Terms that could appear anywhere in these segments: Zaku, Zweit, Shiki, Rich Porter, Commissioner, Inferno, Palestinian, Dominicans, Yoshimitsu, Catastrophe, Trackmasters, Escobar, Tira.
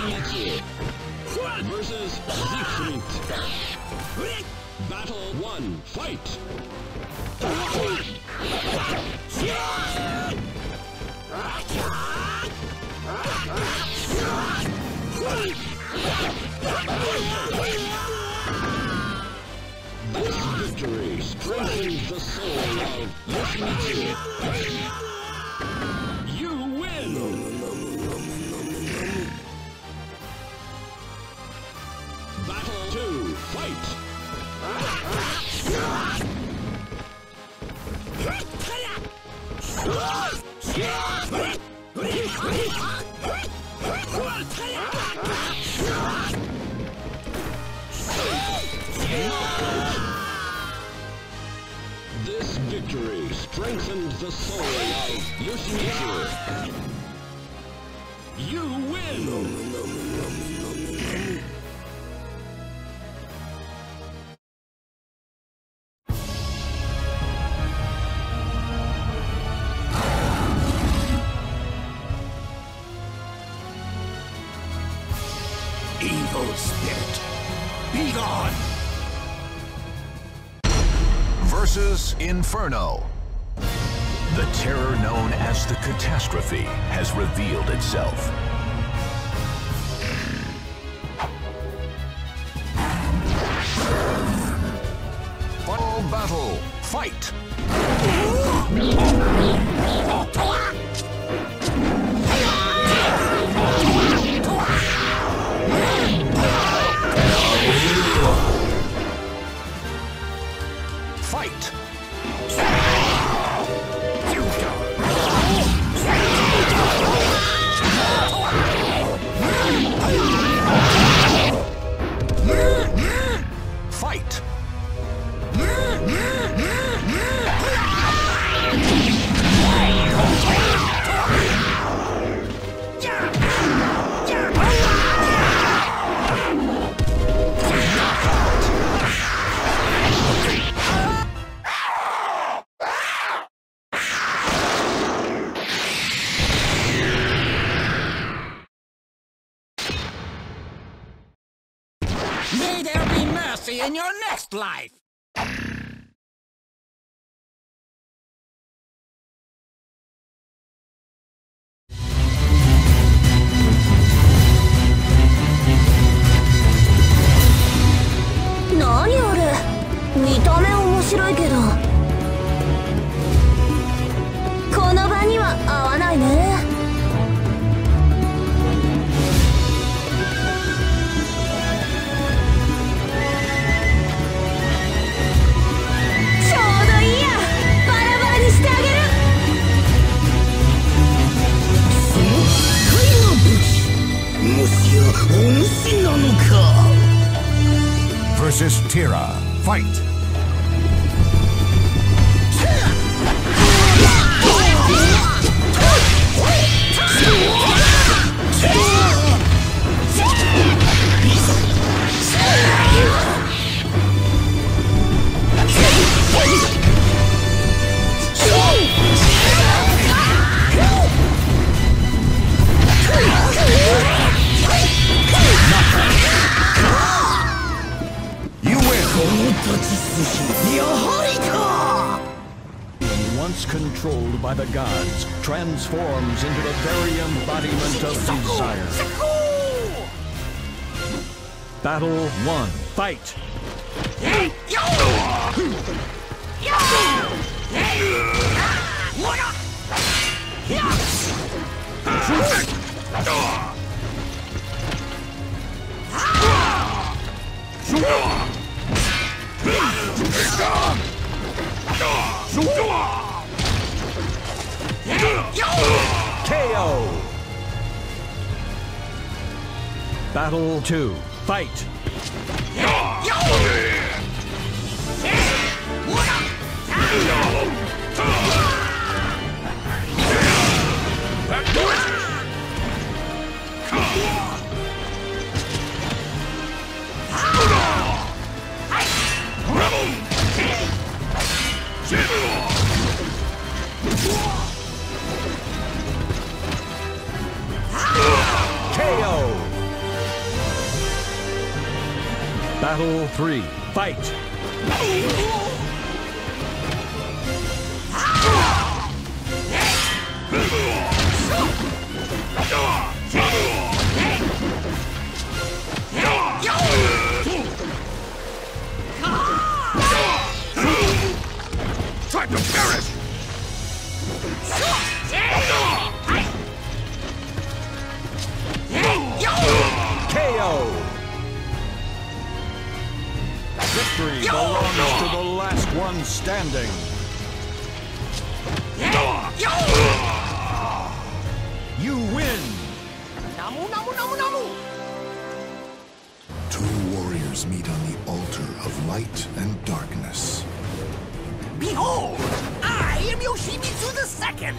Shiki versus Zweit. Battle 1, fight! This victory strengthens the soul of Yoshimitsu. You win! Battle 2, fight! This victory strengthened the soul of Yoshimitsu. You win! Evil spirit, be gone! Versus Inferno. The terror known as the Catastrophe has revealed itself. Final battle, fight! Fight! Fight! May there be mercy in your next life! Versus Tira, fight! Once controlled by the gods, transforms into the very embodiment of desire. Battle 1, fight! KO! Battle 2, fight! KO! Battle 3. Fight! Try to perish! KO! Victory belongs to the last one standing. You win! Namu, namu, namu, namu! Two warriors meet on the altar of light and darkness. Behold! I am Yoshimitsu the Second!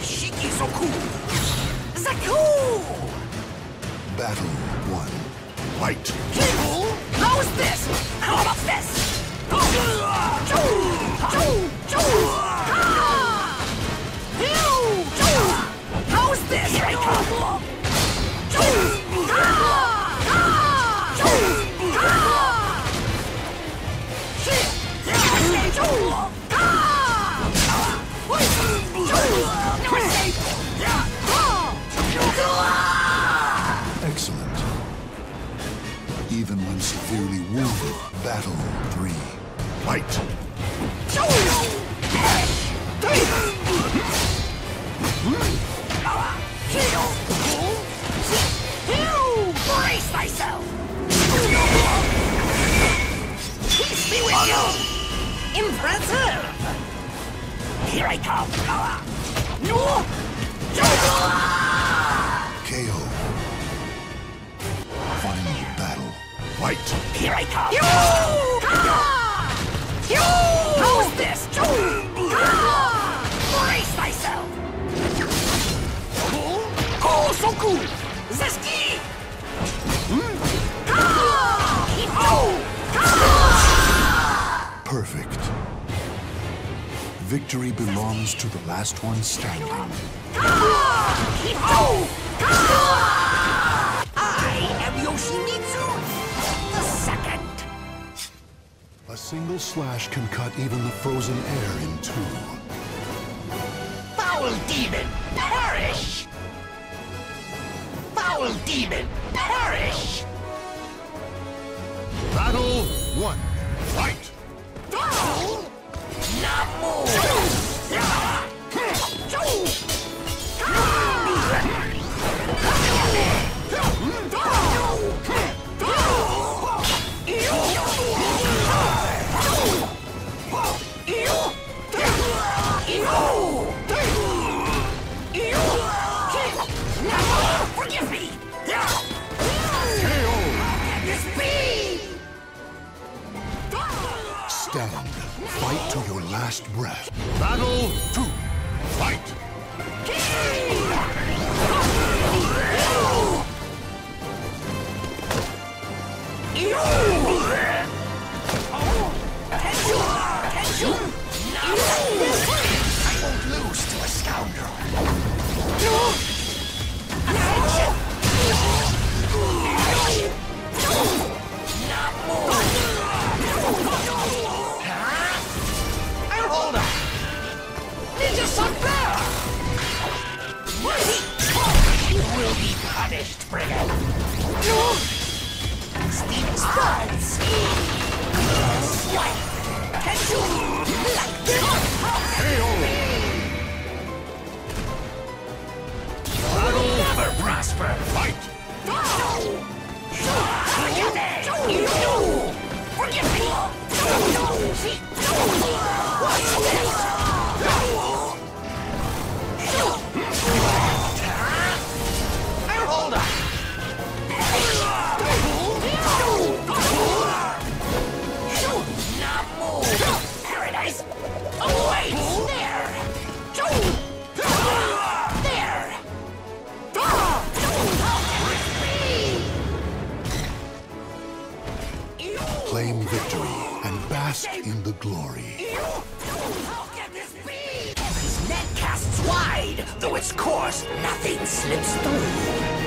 Shiki Soku! Zaku! Battle 1. Fight! Evil! How's this? How about this? How's this? Excellent. Even when severely wounded, Battle 3. Fight! Brace thyself! Peace be with you! Impressive! Here I come! No! KO. Final battle. Fight! Here I come! You! How's this? Brace thyself! Kosoku! Zeski! Perfect. Victory belongs to the last one standing. I am Yoshimitsu the Second. A single slash can cut even the frozen air in two. Foul demon, perish! Foul demon, perish! Battle 1. Fight! Forgive me! Stand. Fight to your last breath. Battle 2. Fight! I won't lose to a scoundrel. You will be punished, brigand. Steve's thoughts. Zweit. Can you like this? You'll never prosper. Fight. Forgive me. What's this? Claim victory and bask in the glory. How can this be? Every net casts wide, though its course, nothing slips through.